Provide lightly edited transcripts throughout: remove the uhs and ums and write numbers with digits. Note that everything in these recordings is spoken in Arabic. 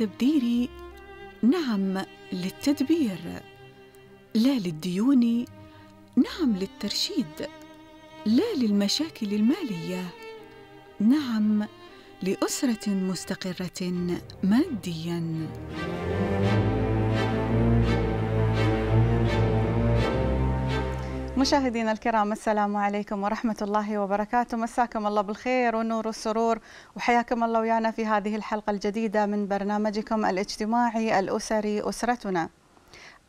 للتبدير نعم للتدبير، لا للديون نعم للترشيد، لا للمشاكل المالية نعم لأسرة مستقرة مادياً. مشاهدينا الكرام، السلام عليكم ورحمة الله وبركاته، مساكم الله بالخير والنور والسرور، وحياكم الله ويانا في هذه الحلقة الجديدة من برنامجكم الاجتماعي الأسري أسرتنا.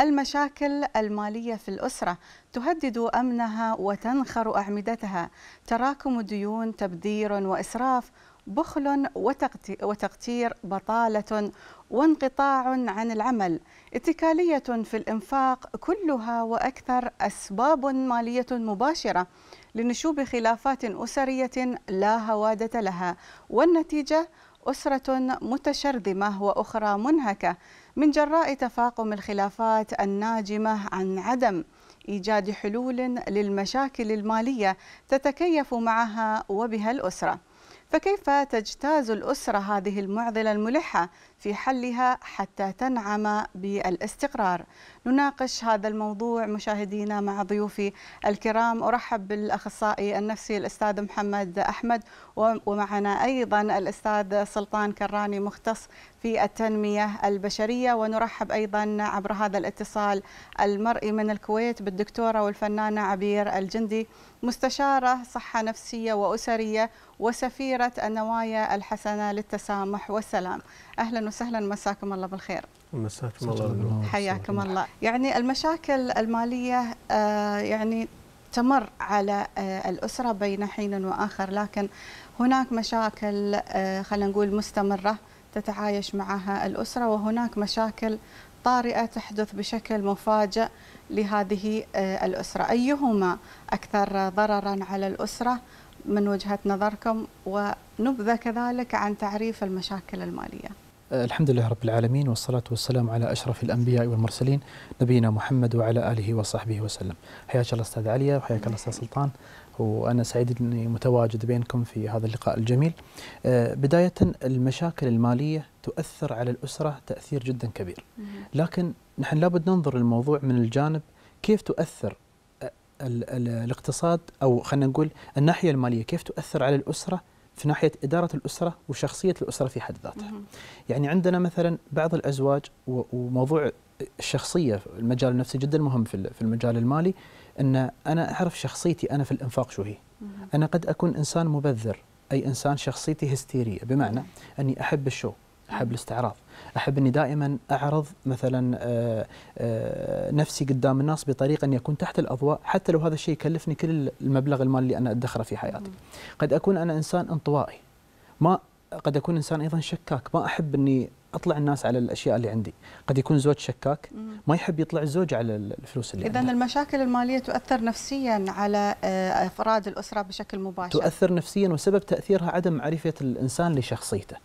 المشاكل المالية في الأسرة تهدد أمنها وتنخر أعمدتها، تراكم الديون، تبذير وإسراف، بخل وتقتير، بطالة وانقطاع عن العمل، اتكالية في الإنفاق، كلها وأكثر أسباب مالية مباشرة لنشوب خلافات أسرية لا هوادة لها، والنتيجة أسرة متشرذمة وأخرى منهكة من جراء تفاقم الخلافات الناجمة عن عدم إيجاد حلول للمشاكل المالية تتكيف معها وبها الأسرة. فكيف تجتاز الأسرة هذه المعضلة الملحة في حلها حتى تنعم بالاستقرار؟ نناقش هذا الموضوع مشاهدينا مع ضيوفي الكرام. أرحب بالأخصائي النفسي الأستاذ محمد أحمد، ومعنا أيضا الأستاذ سلطان كراني مختص في التنمية البشرية، ونرحب أيضا عبر هذا الاتصال المرئي من الكويت بالدكتورة والفنانة عبير الجندي، مستشارة صحة نفسية وأسرية وسفيرة النوايا الحسنة للتسامح والسلام. أهلا وسهلا، مساكم الله بالخير. مساكم الله بالنور، حياكم الله. يعني المشاكل المالية يعني تمر على الأسرة بين حين وآخر، لكن هناك مشاكل خلينا نقول مستمرة تتعايش معها الأسرة، وهناك مشاكل طارئة تحدث بشكل مفاجئ لهذه الأسرة. أيهما أكثر ضرراً على الأسرة من وجهة نظركم؟ ونبذة كذلك عن تعريف المشاكل المالية. الحمد لله رب العالمين، والصلاة والسلام على أشرف الأنبياء والمرسلين نبينا محمد وعلى آله وصحبه وسلم. حياك الله أستاذ عليا، وحياك الله أستاذ سلطان، وأنا سعيد أني متواجد بينكم في هذا اللقاء الجميل. بداية المشاكل المالية تؤثر على الأسرة تأثير جدا كبير، لكن نحن لابد ننظر للموضوع من الجانب كيف تؤثر الاقتصاد، أو خلينا نقول الناحية المالية كيف تؤثر على الأسرة في ناحية إدارة الأسرة وشخصية الأسرة في حد ذاتها. يعني عندنا مثلا بعض الأزواج، وموضوع الشخصية المجال النفسي جدا مهم في المجال المالي، أن أنا أعرف شخصيتي أنا في الإنفاق شو هي. أنا قد أكون إنسان مبذر، أي إنسان شخصيتي هستيرية، بمعنى أني أحب الشو، أحب الاستعراض، أحب أني دائما أعرض مثلا نفسي قدام الناس بطريقة أني أكون تحت الأضواء، حتى لو هذا الشيء يكلفني كل المبلغ المالي اللي أنا أدخره في حياتي. قد أكون أنا إنسان انطوائي، قد أكون إنسان أيضا شكاك، ما أحب أني أطلع الناس على الأشياء اللي عندي. قد يكون زوج شكاك ما يحب يطلع الزوج على الفلوس اللي عندها. إذن المشاكل المالية تؤثر نفسيا على أفراد الأسرة بشكل مباشر. تؤثر نفسيا، وسبب تأثيرها عدم معرفة الإنسان لشخصيته.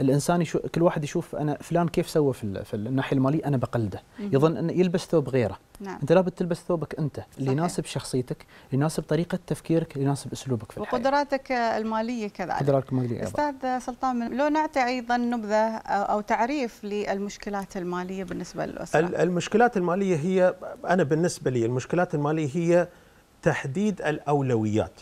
الإنسان كل واحد يشوف أنا فلان كيف سوى في الناحية المالية أنا بقلده، يظن أنه يلبس ثوب غيره. نعم. أنت لابد تلبس ثوبك أنت اللي يناسب شخصيتك، يناسب طريقة تفكيرك، يناسب أسلوبك في الحياة، وقدراتك المالية كذلك. قدراتك المالية. أستاذ سلطان، لو نعطي أيضا نبذة أو تعريف للمشكلات المالية بالنسبة للأسرة. المشكلات المالية هي، أنا بالنسبة لي المشكلات المالية هي تحديد الأولويات.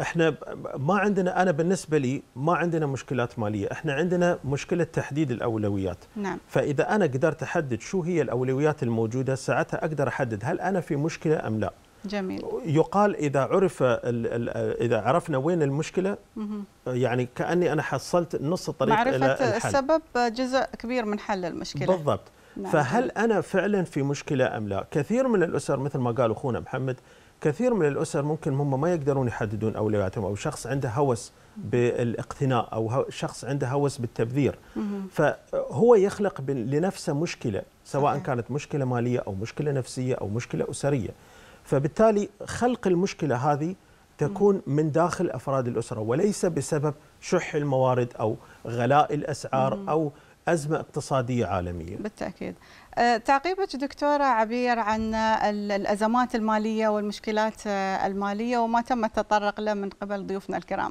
احنا ما عندنا، أنا بالنسبة لي ما عندنا مشكلات مالية، احنا عندنا مشكلة تحديد الأولويات. نعم. فإذا أنا قدرت أحدد شو هي الأولويات الموجودة، ساعتها أقدر أحدد هل أنا في مشكلة أم لا. جميل. يقال إذا عرفنا وين المشكلة، يعني كأني أنا حصلت نص الطريق إلى الحل. معرفة السبب جزء كبير من حل المشكلة. بالضبط. نعم. فهل أنا فعلا في مشكلة أم لا؟ كثير من الأسر مثل ما قال أخونا محمد، كثير من الأسر ممكن هم ما يقدرون يحددون أولوياتهم، أو شخص عنده هوس بالاقتناء، أو شخص عنده هوس بالتبذير، فهو يخلق لنفسه مشكلة، سواء كانت مشكلة مالية أو مشكلة نفسية أو مشكلة أسرية. فبالتالي خلق المشكلة هذه تكون من داخل أفراد الأسرة، وليس بسبب شح الموارد أو غلاء الأسعار أو أزمة اقتصادية عالمية. بالتأكيد. تعقيبك دكتورة عبير عن الأزمات المالية والمشكلات المالية وما تم التطرق له من قبل ضيوفنا الكرام.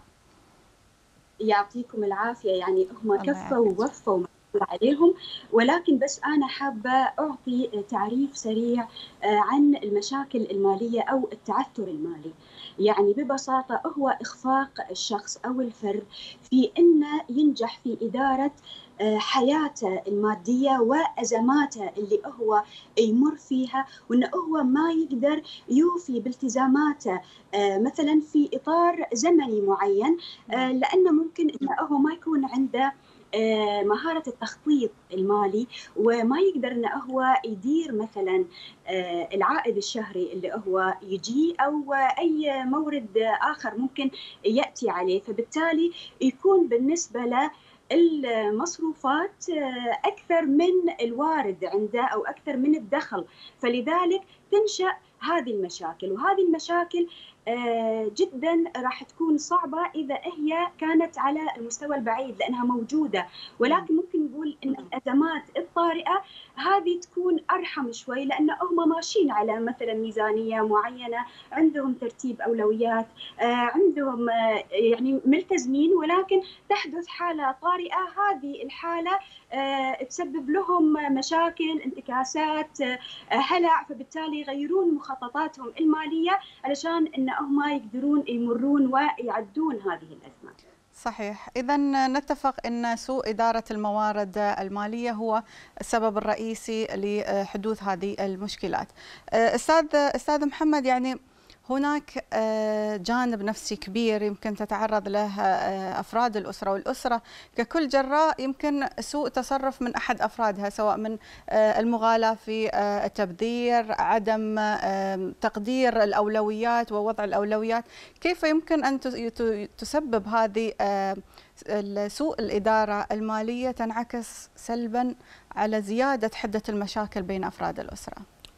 يعطيكم العافية. يعني هم كفوا ووفوا عليهم، ولكن بس أنا حابة أعطي تعريف سريع عن المشاكل المالية أو التعثر المالي. يعني ببساطة هو إخفاق الشخص أو الفرد في أنه ينجح في إدارة حياته المادية وأزماته اللي هو يمر فيها، وأنه هو ما يقدر يوفي بالتزاماته مثلا في إطار زمني معين، لأنه ممكن أنه هو ما يكون عنده مهارة التخطيط المالي وما يقدر أنه هو يدير مثلا العائد الشهري اللي هو يجي أو أي مورد آخر ممكن يأتي عليه، فبالتالي يكون بالنسبة له المصروفات أكثر من الوارد عنده أو أكثر من الدخل، فلذلك تنشأ هذه المشاكل. وهذه المشاكل جدا راح تكون صعبة إذا هي كانت على المستوى البعيد لأنها موجودة، ولكن ممكن نقول أن الأزمات الطارئة هذه تكون أرحم شوي لأن هم ماشيين على مثلا ميزانية معينة، عندهم ترتيب أولويات، عندهم يعني ملتزمين، ولكن تحدث حالة طارئة، هذه الحالة تسبب لهم مشاكل، انتكاسات، هلع، فبالتالي يغيرون مخططاتهم المالية علشان أن هم يقدرون يمرون ويعدون هذه الأزمة. صحيح، إذا نتفق أن سوء إدارة الموارد المالية هو السبب الرئيسي لحدوث هذه المشكلات. أستاذ محمد، يعني هناك جانب نفسي كبير يمكن تتعرض له أفراد الأسرة، والأسرة ككل جراء يمكن سوء تصرف من أحد أفرادها، سواء من المغالاة في التبذير، عدم تقدير الأولويات ووضع الأولويات. كيف يمكن أن تسبب هذه سوء الإدارة المالية تنعكس سلبا على زيادة حدة المشاكل بين أفراد الأسرة؟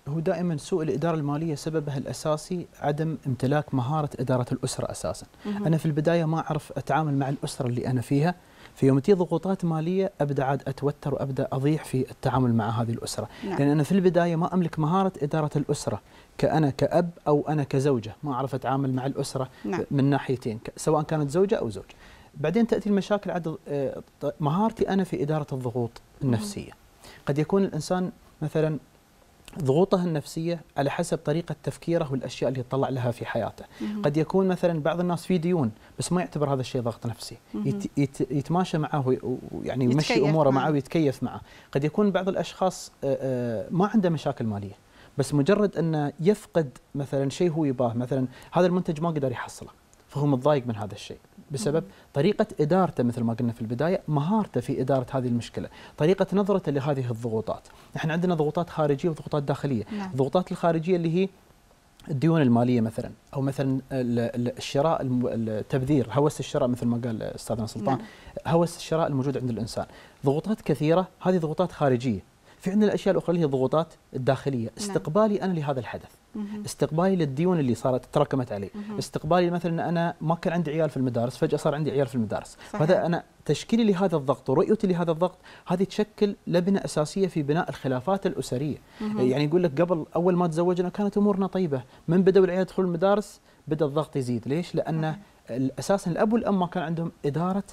هو دائما سوء الإدارة المالية سببها الأساسي عدم امتلاك مهارة إدارة الأسرة أساسا. أنا في البداية ما أعرف أتعامل مع الأسرة اللي أنا فيها، في يوم تجي ضغوطات مالية أبدأ عاد أتوتر وأبدأ أضيع في التعامل مع هذه الأسرة. نعم. لأن أنا في البداية ما أملك مهارة إدارة الأسرة، كأنا كأب أو أنا كزوجة ما أعرف أتعامل مع الأسرة. نعم. من ناحيتين، سواء كانت زوجة أو زوج. بعدين تأتي المشاكل عاد مهارتي أنا في إدارة الضغوط النفسية. قد يكون الإنسان مثلا ضغوطه النفسية على حسب طريقة تفكيره والأشياء اللي يطلع لها في حياته. قد يكون مثلا بعض الناس في ديون بس ما يعتبر هذا الشيء ضغط نفسي، يتماشى معه ويعني يمشي أموره معه ويتكيف معه. قد يكون بعض الأشخاص ما عنده مشاكل مالية بس مجرد أنه يفقد مثلا شيء هو يباه، مثلا هذا المنتج ما قدر يحصله فهو متضايق من هذا الشيء بسبب طريقة إدارته، مثل ما قلنا في البداية مهارته في إدارة هذه المشكلة، طريقة نظرته لهذه الضغوطات. نحن عندنا ضغوطات خارجية وضغوطات داخلية. نعم. الضغوطات الخارجية اللي هي الديون المالية مثلا، أو مثلا الشراء، التبذير، هوس الشراء مثل ما قال أستاذنا سلطان. نعم. هوس الشراء الموجود عند الإنسان. ضغوطات كثيرة، هذه ضغوطات خارجية. في عندنا الأشياء الأخرى اللي هي الضغوطات الداخلية. استقبالي أنا لهذا الحدث، استقبالي للديون اللي صارت تراكمت علي، استقبالي مثلا أنا ما كان عندي عيال في المدارس فجأة صار عندي عيال في المدارس. هذا أنا تشكيلي لهذا الضغط ورؤيتي لهذا الضغط، هذه تشكل لبنة أساسية في بناء الخلافات الأسرية. يعني يقول لك قبل أول ما تزوجنا كانت أمورنا طيبة، من بدأوا العيال يدخلون المدارس بدأ الضغط يزيد. ليش؟ لأن أساسا الأب والأم ما كان عندهم إدارة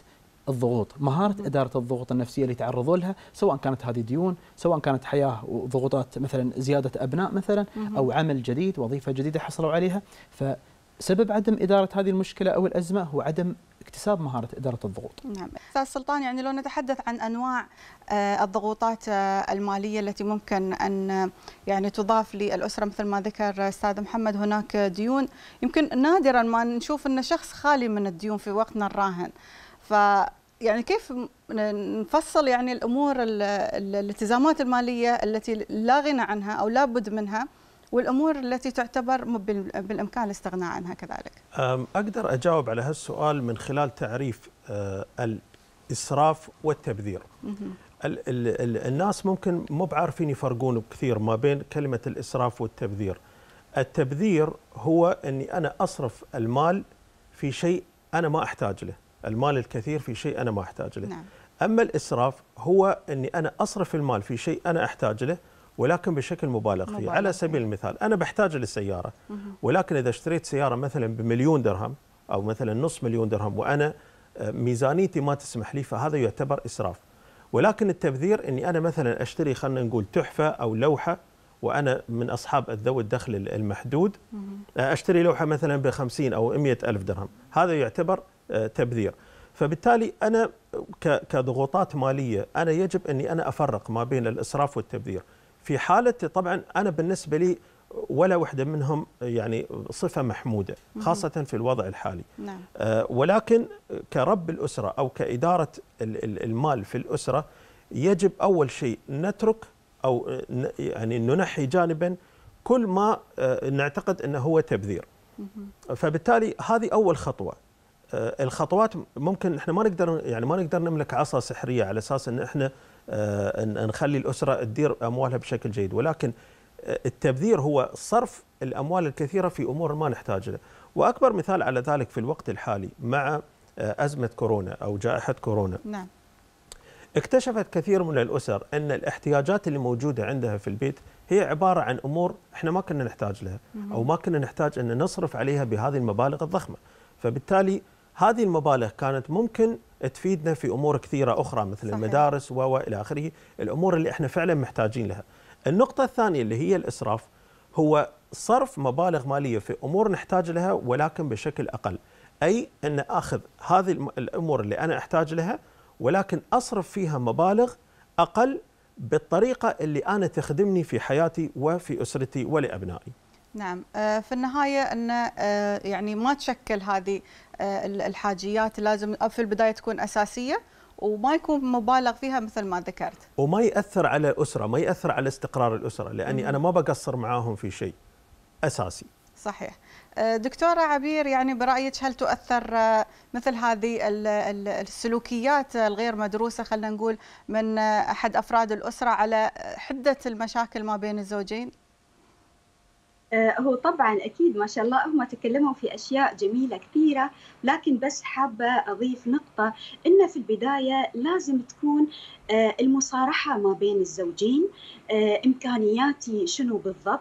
الضغوط، مهارة إدارة الضغوط النفسية اللي تعرضوا لها، سواء كانت هذه ديون، سواء كانت حياة وضغوطات مثلا زيادة أبناء مثلا، أو عمل جديد، وظيفة جديدة حصلوا عليها. فسبب عدم إدارة هذه المشكلة أو الأزمة هو عدم اكتساب مهارة إدارة الضغوط. نعم. أستاذ سلطان، يعني لو نتحدث عن أنواع الضغوطات المالية التي ممكن أن يعني تضاف للأسرة، مثل ما ذكر أستاذ محمد هناك ديون، يمكن نادرا ما نشوف أن شخص خالي من الديون في وقتنا الراهن. فيعني كيف نفصل يعني الأمور الالتزامات المالية التي لا غنى عنها أو لا بد منها، والأمور التي تعتبر بالإمكان الاستغناء عنها كذلك؟ أقدر أجاوب على هالسؤال من خلال تعريف الإسراف والتبذير. الناس ممكن مو بعارفين يفرقون كثير ما بين كلمة الإسراف والتبذير. التبذير هو أني أنا أصرف المال في شيء أنا ما أحتاج له، المال الكثير في شيء أنا ما أحتاج له. نعم. أما الإسراف هو أني أنا أصرف المال في شيء أنا أحتاج له ولكن بشكل مبالغ فيه. على سبيل المثال أنا بحتاج للسيارة، ولكن إذا اشتريت سيارة مثلا بمليون درهم أو مثلا نصف مليون درهم وأنا ميزانيتي ما تسمح لي، فهذا يعتبر إسراف. ولكن التبذير اني انا مثلا اشتري خلينا نقول تحفه او لوحه، وانا من اصحاب ذوي الدخل المحدود، اشتري لوحه مثلا ب 50 او 100 الف درهم، هذا يعتبر تبذير. فبالتالي انا كضغوطات ماليه انا يجب اني انا افرق ما بين الاسراف والتبذير. في حاله طبعا انا بالنسبه لي ولا واحدة منهم يعني صفة محمودة، خاصة في الوضع الحالي. نعم. ولكن كرب الأسرة أو كإدارة المال في الأسرة يجب أول شيء نترك أو يعني ننحي جانبا كل ما نعتقد أنه هو تبذير. فبالتالي هذه أول خطوة. الخطوات ممكن إحنا ما نقدر نملك عصا سحرية على أساس أن إحنا نخلي الأسرة تدير أموالها بشكل جيد، ولكن التبذير هو صرف الأموال الكثيرة في أمور ما نحتاج لها. وأكبر مثال على ذلك في الوقت الحالي مع أزمة كورونا أو جائحة كورونا. نعم. اكتشفت كثير من الأسر أن الاحتياجات اللي موجودة عندها في البيت هي عبارة عن أمور إحنا ما كنا نحتاج لها أو ما كنا نحتاج أن نصرف عليها بهذه المبالغ الضخمة. فبالتالي هذه المبالغ كانت ممكن تفيدنا في أمور كثيرة أخرى مثل صحيح. المدارس وإلى آخره، الأمور اللي إحنا فعلا محتاجين لها. النقطة الثانية اللي هي الإسراف هو صرف مبالغ مالية في أمور نحتاج لها ولكن بشكل أقل، أي أن أخذ هذه الأمور اللي أنا أحتاج لها ولكن أصرف فيها مبالغ أقل بالطريقة اللي أنا تخدمني في حياتي وفي أسرتي ولأبنائي. نعم، في النهاية أن يعني ما تشكل هذه الحاجيات، لازم في البداية تكون أساسية وما يكون مبالغ فيها مثل ما ذكرت، وما يأثر على الأسرة، ما يأثر على استقرار الأسرة، لأني أنا ما بقصر معاهم في شيء أساسي. صحيح. دكتورة عبير، يعني برأيك هل تؤثر مثل هذه السلوكيات الغير مدروسة خلينا نقول من أحد أفراد الأسرة على حدة المشاكل ما بين الزوجين؟ هو طبعا اكيد ما شاء الله هم تكلموا في اشياء جميله كثيره، لكن بس حابه اضيف نقطه ان في البدايه لازم تكون المصارحه ما بين الزوجين، امكانياتي شنو بالضبط،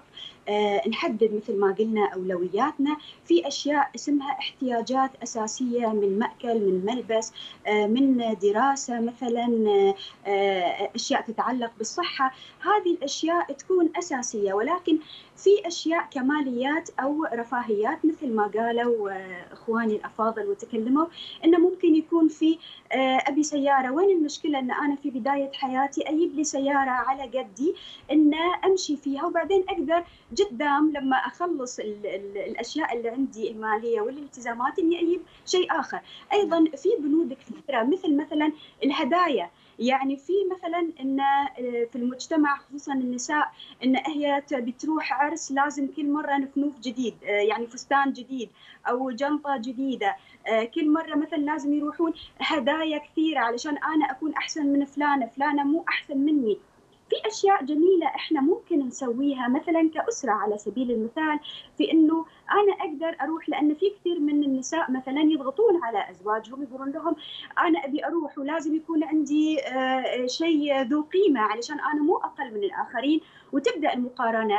نحدد مثل ما قلنا أولوياتنا في أشياء اسمها احتياجات أساسية من مأكل، من ملبس، من دراسة مثلا، أشياء تتعلق بالصحة. هذه الأشياء تكون أساسية، ولكن في أشياء كماليات أو رفاهيات مثل ما قالوا إخواني الأفاضل وتكلموا إنه ممكن يكون في أبي سيارة، وين المشكلة إن أنا في بداية حياتي أجيب لي سيارة على قدي إن أمشي فيها، وبعدين أقدر قدام لما أخلص الأشياء اللي عندي المالية والالتزامات إني أجيب شيء آخر. أيضا في بنود كثيرة مثلا الهدايا، يعني في مثلا إن في المجتمع خصوصا النساء إن هي بتروح عرس لازم كل مرة نفنوف جديد، يعني فستان جديد أو جنطة جديدة، كل مرة مثلا لازم يروحون هدايا كثيرة علشان أنا أكون أحسن من فلانة، فلانة مو أحسن مني. في أشياء جميلة إحنا ممكن نسويها مثلا كأسرة على سبيل المثال، في إنه أنا أقدر أروح، لأن في كثير من النساء مثلا يضغطون على أزواجهم يقولون لهم أنا أبي أروح ولازم يكون عندي شيء ذو قيمة علشان أنا مو أقل من الآخرين، وتبدأ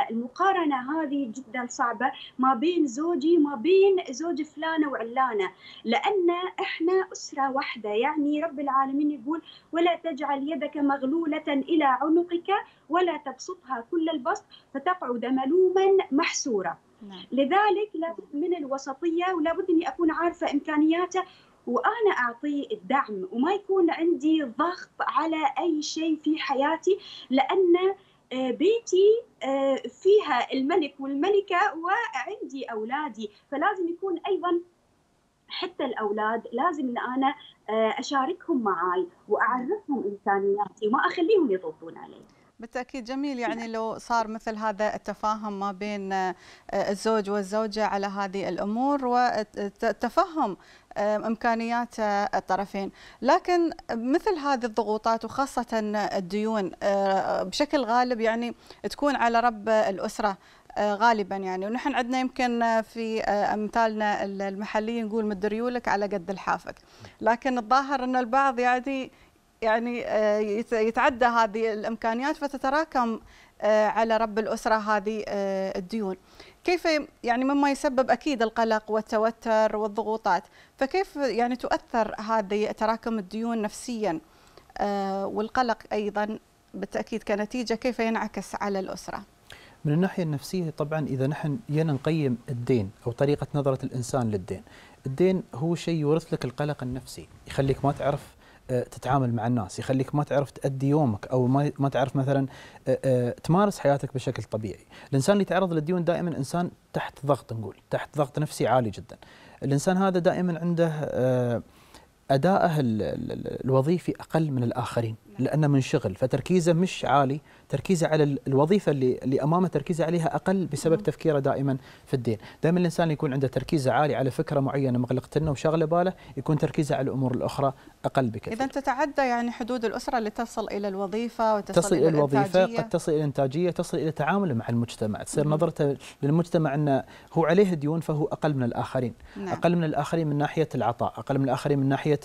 المقارنة هذه جدا صعبة ما بين زوجي ما بين زوج فلانة وعلانة، لأن إحنا أسرة واحدة. يعني رب العالمين يقول ولا تجعل يدك مغلولة إلى عنقك ولا تبسطها كل البسط فتقعد ملوما محسورا. لذلك لابد من الوسطية، ولابد أني أكون عارفة إمكانياته وأنا أعطيه الدعم، وما يكون عندي ضغط على أي شيء في حياتي، لأن بيتي فيها الملك والملكة وعندي أولادي، فلازم يكون أيضا حتى الأولاد لازم أن أنا أشاركهم معي وأعرفهم إمكانياتي وما أخليهم يضغطون علي. بالتأكيد. جميل. يعني لو صار مثل هذا التفاهم ما بين الزوج والزوجة على هذه الأمور وتفهم إمكانيات الطرفين، لكن مثل هذه الضغوطات وخاصة الديون بشكل غالب يعني تكون على رب الأسرة غالبا، يعني ونحن عندنا يمكن في أمثالنا المحلية نقول مد ريولك على قد لحافك، لكن الظاهر أن البعض يعني يتعدى هذه الإمكانيات فتتراكم على رب الأسرة هذه الديون. كيف يعني مما يسبب أكيد القلق والتوتر والضغوطات، فكيف يعني تؤثر هذه تراكم الديون نفسيا والقلق أيضا بالتأكيد كنتيجة كيف ينعكس على الأسرة. من الناحية النفسية طبعا إذا نحن نقيم الدين أو طريقة نظرة الإنسان للدين، الدين هو شيء يورث لك القلق النفسي، يخليك ما تعرف تتعامل مع الناس، يخليك ما تعرف تأدي يومك أو ما تعرف مثلا تمارس حياتك بشكل طبيعي. الإنسان اللي يتعرض للديون دائما إنسان تحت ضغط، نقول تحت ضغط نفسي عالي جدا. الإنسان هذا دائما عنده أدائه الوظيفي أقل من الآخرين لأنه منشغل، فتركيزه مش عالي، تركيزه على الوظيفة اللي أمامه تركيزه عليها أقل بسبب تفكيره دائما في الدين. دائما الإنسان اللي يكون عنده تركيزه عالي على فكرة معينة مغلقتنا وشغله باله، يكون تركيزه على الأمور الأخرى أقل بكثير. إذا تتعدى يعني حدود الأسرة لتصل إلى الوظيفة وتصل إلى الوظيفة، قد تصل إلى الإنتاجية، تصل إلى تعامله مع المجتمع، تصير نظرته للمجتمع أنه هو عليه ديون فهو أقل من الآخرين. نعم. أقل من الآخرين من ناحية العطاء، أقل من الآخرين من ناحية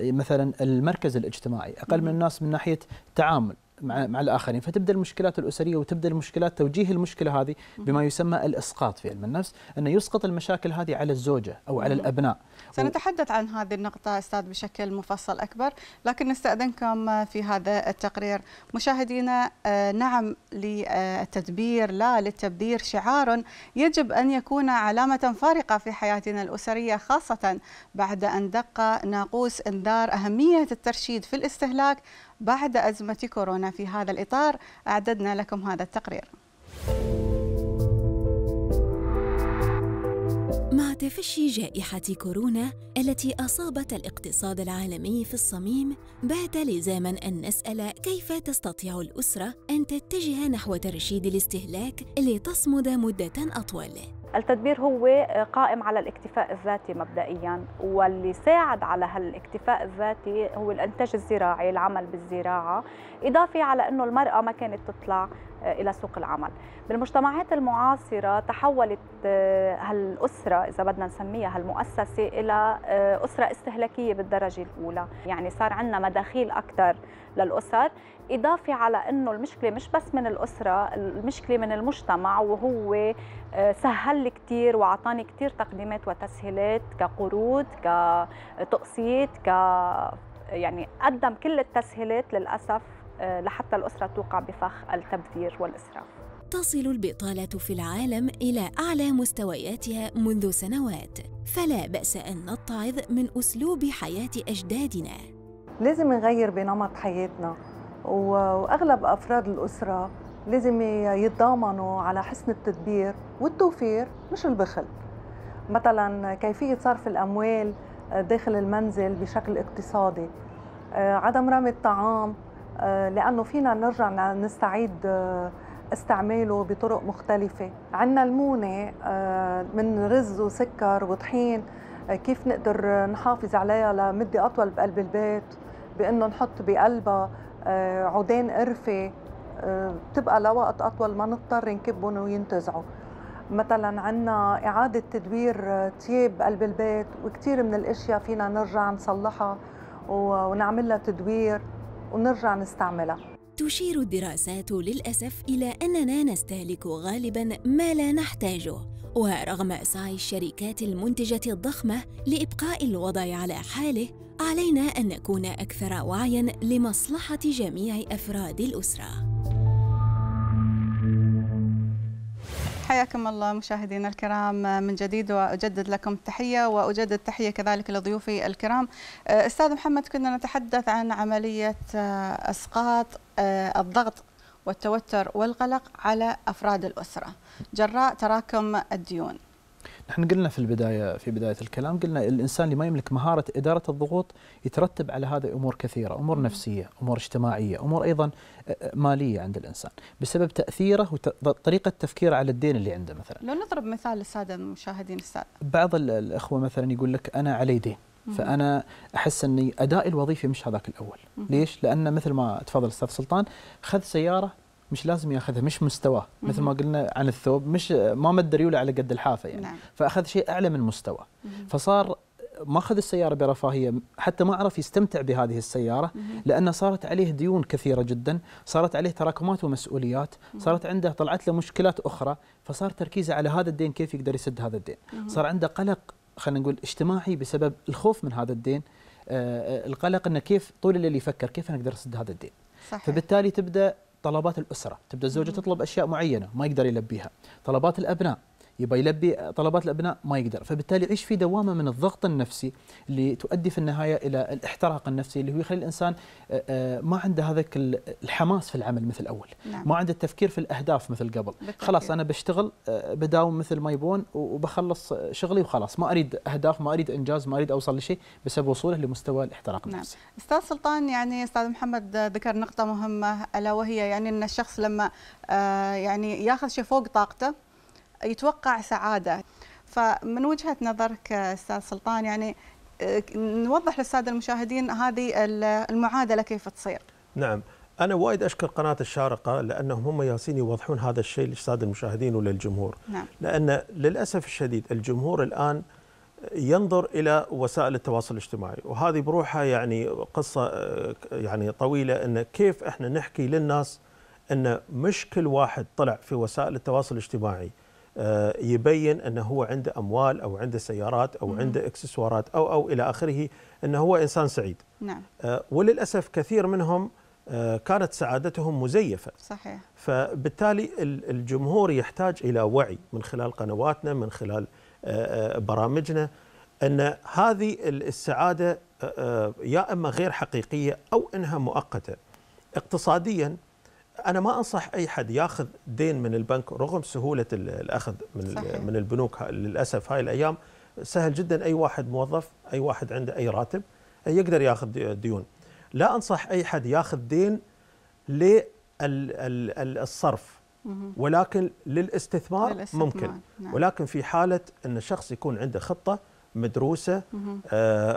مثلا المركز الاجتماعي، أقل من الناس من ناحية التعامل مع الآخرين. فتبدأ المشكلات الأسرية وتبدأ المشكلات، توجيه المشكلة هذه بما يسمى الإسقاط في علم النفس، أنه يسقط المشاكل هذه على الزوجة أو على الأبناء. سنتحدث عن هذه النقطة أستاذ بشكل مفصل أكبر، لكن نستأذنكم في هذا التقرير. مشاهدينا، نعم للتدبير لا للتبذير شعار يجب أن يكون علامة فارقة في حياتنا الأسرية، خاصة بعد أن دق ناقوس إنذار أهمية الترشيد في الاستهلاك بعد أزمة كورونا. في هذا الإطار أعددنا لكم هذا التقرير. مع تفشي جائحة كورونا التي أصابت الاقتصاد العالمي في الصميم، بات لزاما أن نسأل كيف تستطيع الأسرة أن تتجه نحو ترشيد الاستهلاك لتصمد مدة أطول. التدبير هو قائم على الاكتفاء الذاتي مبدئياً، واللي ساعد على هالاكتفاء الذاتي هو الإنتاج الزراعي، العمل بالزراعة، إضافة على أنه المرأة ما كانت تطلع إلى سوق العمل. بالمجتمعات المعاصرة تحولت هالأسرة، إذا بدنا نسميها هالمؤسسة، إلى أسرة استهلاكية بالدرجة الأولى، يعني صار عندنا مداخيل أكثر للأسر، إضافة على أنه المشكلة مش بس من الأسرة، المشكلة من المجتمع، وهو سهل لي كثير وعطاني كثير تقديمات وتسهيلات كقروض كتقسيط يعني قدم كل التسهيلات للأسف لحتى الأسرة توقع بفخ التبذير والإسراف. تصل البطالة في العالم إلى أعلى مستوياتها منذ سنوات، فلا بأس أن نتعظ من أسلوب حياة أجدادنا. لازم نغير بنمط حياتنا، وأغلب أفراد الأسرة لازم يتضامنوا على حسن التدبير والتوفير مش البخل. مثلا كيفية صرف الأموال داخل المنزل بشكل اقتصادي، عدم رمي الطعام لأنه فينا نرجع نستعيد استعماله بطرق مختلفة. عندنا المونة من رز وسكر وطحين، كيف نقدر نحافظ عليها لمدة أطول بقلب البيت، بأنه نحط بقلبها عودين قرفة بتبقى لوقت أطول ما نضطر نكبهم وينتزعوا. مثلا عندنا إعادة تدوير تياب قلب البيت، وكثير من الأشياء فينا نرجع نصلحها ونعملها تدوير ونرجع نستعملها. تشير الدراسات للأسف إلى أننا نستهلك غالبا ما لا نحتاجه، ورغم سعي الشركات المنتجة الضخمة لإبقاء الوضع على حاله، علينا أن نكون أكثر وعياً لمصلحة جميع أفراد الأسرة. حياكم الله مشاهدينا الكرام من جديد، وأجدد لكم التحية، وأجدد تحية كذلك لضيوفي الكرام. أستاذ محمد، كنا نتحدث عن عملية إسقاط الضغط والتوتر والقلق على أفراد الأسرة جراء تراكم الديون. نحن قلنا في البداية، في بداية الكلام قلنا الإنسان اللي ما يملك مهارة إدارة الضغوط يترتب على هذا أمور كثيرة، أمور نفسية، أمور اجتماعية، أمور أيضا مالية عند الإنسان بسبب تأثيره وطريقة تفكيره على الدين اللي عنده. مثلا لو نضرب مثال للسادة المشاهدين، السادة بعض الأخوة مثلا يقول لك أنا علي دين، فأنا أحس أني أدائي الوظيفي مش هذاك الأول. ليش؟ لأن مثل ما تفضل أستاذ سلطان، خذ سيارة مش لازم ياخذها، مش مستواه، مثل ما قلنا عن الثوب مش ما مد ريوله على قد الحافه يعني. نعم. فاخذ شيء اعلى من مستواه، فصار ما اخذ السياره برفاهيه، حتى ما عرف يستمتع بهذه السياره لانه صارت عليه ديون كثيره جدا، صارت عليه تراكمات ومسؤوليات، صارت عنده طلعت له مشكلات اخرى، فصار تركيزه على هذا الدين كيف يقدر يسد هذا الدين، صار عنده قلق خلينا نقول اجتماعي بسبب الخوف من هذا الدين، القلق انه كيف طول الليل يفكر كيف انا اقدر اسد هذا الدين. صحيح. فبالتالي تبدا طلبات الاسره، تبدا الزوجه تطلب اشياء معينه ما يقدر يلبيها، طلبات الابناء يبغى يلبي طلبات الابناء ما يقدر، فبالتالي يعيش في دوامه من الضغط النفسي اللي تؤدي في النهايه الى الاحتراق النفسي اللي هو يخلي الانسان ما عنده هذاك الحماس في العمل مثل اول، نعم. ما عنده التفكير في الاهداف مثل قبل، خلاص انا بشتغل بداوم مثل ما يبون وبخلص شغلي وخلاص، ما اريد اهداف، ما اريد انجاز، ما اريد اوصل لشيء بسبب وصوله لمستوى الاحتراق النفسي. نعم. استاذ سلطان، يعني استاذ محمد ذكر نقطه مهمه الا وهي يعني ان الشخص لما يعني ياخذ شيء فوق طاقته يتوقع سعادة. فمن وجهة نظرك أستاذ سلطان، يعني نوضح للسادة المشاهدين هذه المعادلة كيف تصير. نعم، أنا وايد أشكر قناة الشارقة لأنهم هم ياسين يوضحون هذا الشيء للسادة المشاهدين وللجمهور. نعم. لأن للأسف الشديد الجمهور الآن ينظر إلى وسائل التواصل الاجتماعي، وهذه بروحها يعني قصة يعني طويلة، أن كيف إحنا نحكي للناس أن مش كل واحد طلع في وسائل التواصل الاجتماعي يبين أنه هو عنده أموال أو عنده سيارات أو عنده إكسسوارات أو إلى آخره أنه هو إنسان سعيد. نعم. وللأسف كثير منهم كانت سعادتهم مزيفة. صحيح. فبالتالي الجمهور يحتاج إلى وعي من خلال قنواتنا، من خلال برامجنا، أن هذه السعادة يا إما غير حقيقية أو أنها مؤقتة. اقتصادياً أنا ما أنصح أي حد يأخذ دين من البنك رغم سهولة الأخذ من البنوك. للأسف هاي الأيام سهل جدا أي واحد موظف، أي واحد عنده أي راتب يقدر يأخذ ديون. لا أنصح أي حد يأخذ دين للصرف، ولكن للاستثمار ممكن. نعم. ولكن في حالة أن شخص يكون عنده خطة مدروسة،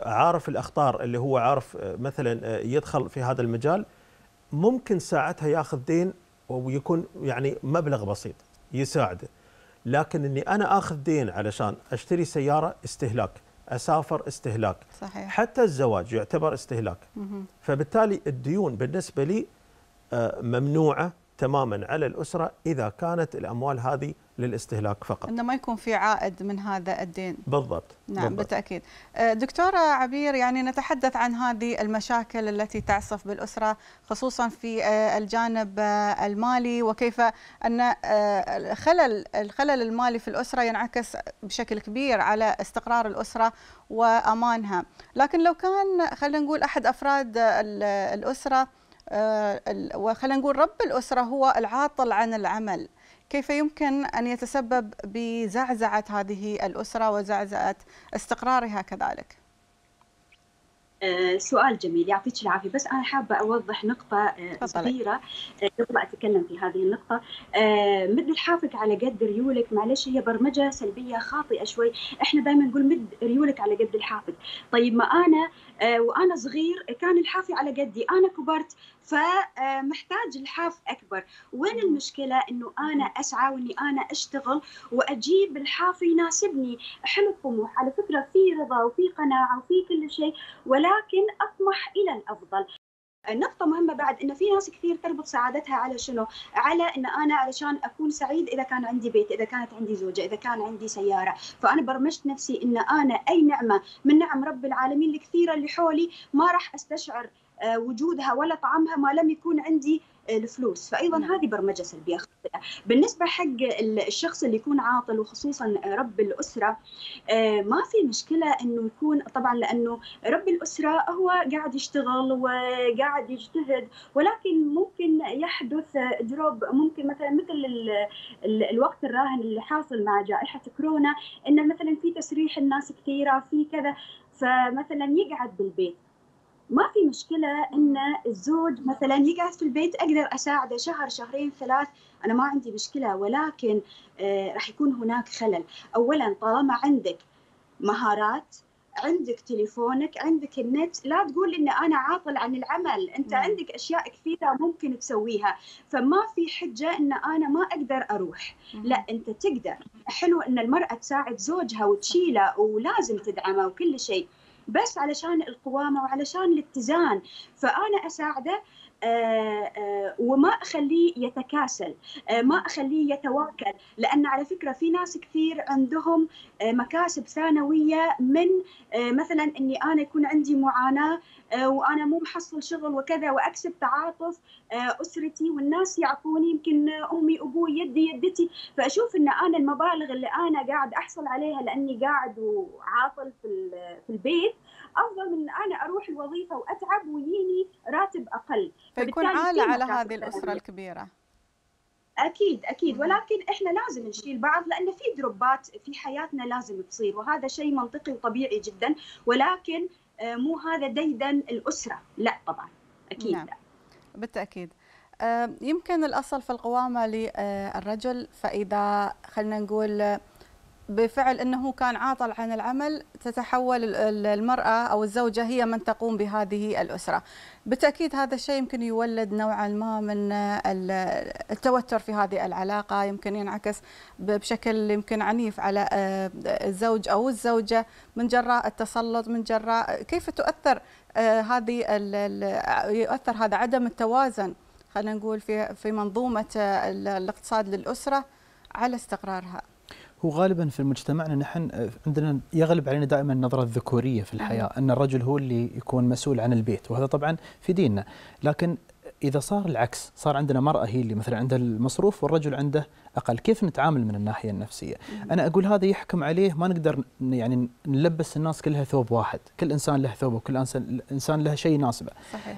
عارف الأخطار اللي هو عارف مثلا يدخل في هذا المجال، ممكن ساعتها ياخذ دين ويكون يعني مبلغ بسيط يساعده. لكن اني انا اخذ دين علشان اشتري سياره، استهلاك، اسافر، استهلاك. صحيح. حتى الزواج يعتبر استهلاك. فبالتالي الديون بالنسبه لي ممنوعه تماما على الاسره اذا كانت الاموال هذه للاستهلاك فقط، إنه ما يكون في عائد من هذا الدين. بالضبط. نعم. بالضبط. بالتأكيد. دكتورة عبير، يعني نتحدث عن هذه المشاكل التي تعصف بالأسرة خصوصا في الجانب المالي، وكيف أن الخلل المالي في الأسرة ينعكس بشكل كبير على استقرار الأسرة وأمانها. لكن لو كان خلينا نقول أحد أفراد الأسرة وخلينا نقول رب الأسرة هو العاطل عن العمل، كيف يمكن أن يتسبب بزعزعة هذه الأسرة وزعزعة استقرارها كذلك؟ سؤال جميل، يعطيك العافية. بس أنا حابة أوضح نقطة صغيرة قبل أتكلم في هذه النقطة. مد حافك على قد ريولك، معلش هي برمجة سلبية خاطئة شوي، إحنا دائما نقول مد ريولك على قد الحافك. طيب، ما أنا وأنا صغير كان الحافي على قدي، أنا كبرت فمحتاج الحاف أكبر. وين المشكلة؟ إنه أنا أسعى وإني أنا أشتغل وأجيب الحافي يناسبني. حلو الطموح على فكرة، في رضا وفي قناعة وفي كل شيء، ولكن أطمح إلى الأفضل. نقطة مهمة بعد، إن في ناس كثير تربط سعادتها على شنو؟ على إن أنا علشان أكون سعيد إذا كان عندي بيت، إذا كانت عندي زوجة، إذا كان عندي سيارة. فأنا برمجت نفسي إن أنا أي نعمة من نعم رب العالمين الكثيرة اللي حولي ما راح أستشعر وجودها ولا طعمها ما لم يكون عندي الفلوس. فايضا هذه برمجه سلبيه خاطئه بالنسبه حق الشخص اللي يكون عاطل، وخصوصا رب الاسره. ما في مشكله انه يكون، طبعا لانه رب الاسره هو قاعد يشتغل وقاعد يجتهد، ولكن ممكن يحدث دروب، ممكن مثلا مثل الوقت الراهن اللي حاصل مع جائحه كورونا، ان مثلا في تسريح الناس كثيره، في كذا، فمثلا يقعد بالبيت. ما في مشكلة إن الزوج مثلا يقعد في البيت، أقدر أساعده شهر، شهرين، ثلاث، أنا ما عندي مشكلة. ولكن راح يكون هناك خلل. أولا، طالما عندك مهارات، عندك تليفونك، عندك النت، لا تقول إن أنا عاطل عن العمل. أنت عندك أشياء كثيرة ممكن تسويها، فما في حجة إن أنا ما أقدر أروح. لا، أنت تقدر. حلو إن المرأة تساعد زوجها وتشيله ولازم تدعمه وكل شيء، بس علشان القوامة وعلشان الاتزان. فأنا أساعده وما أخليه يتكاسل، ما أخليه يتواكل، لأن على فكرة في ناس كثير عندهم مكاسب ثانوية من مثلا أني أنا يكون عندي معاناة وأنا مو محصل شغل وكذا، وأكسب تعاطف أسرتي والناس يعطوني يمكن أمي أبوي يدي يدتي، فأشوف أن أنا المبالغ اللي أنا قاعد أحصل عليها لأني قاعد وعاطل في البيت أفضل من أنا أروح الوظيفة وأتعب ويجيني راتب أقل، فيكون عالة على هذه الأسرة الكبيرة. أكيد أكيد، ولكن إحنا لازم نشيل بعض، لأن في دروبات في حياتنا لازم تصير، وهذا شيء منطقي وطبيعي جدا، ولكن مو هذا ديدن الأسرة، لا طبعا أكيد نعم. لا بالتأكيد. يمكن الأصل في القوامة للرجل، فإذا خلينا نقول بفعل أنه كان عاطل عن العمل تتحول المرأة أو الزوجة هي من تقوم بهذه الأسرة، بالتأكيد هذا الشيء يمكن يولد نوعا ما من التوتر في هذه العلاقة، يمكن ينعكس بشكل يمكن عنيف على الزوج أو الزوجة من جراء التسلط، من جراء كيف تؤثر هذه يؤثر هذا عدم التوازن خلينا نقول في منظومة الاقتصاد للأسرة على استقرارها. وغالبا في مجتمعنا نحن عندنا يغلب علينا دائما النظرة الذكورية في الحياة، أن الرجل هو اللي يكون مسؤول عن البيت، وهذا طبعا في ديننا، لكن إذا صار العكس، صار عندنا مرأة هي اللي مثلا عندها المصروف والرجل عنده أقل، كيف نتعامل من الناحية النفسية؟ أنا أقول هذا يحكم عليه، ما نقدر يعني نلبس الناس كلها ثوب واحد، كل إنسان له ثوبه وكل إنسان له شيء يناسبه.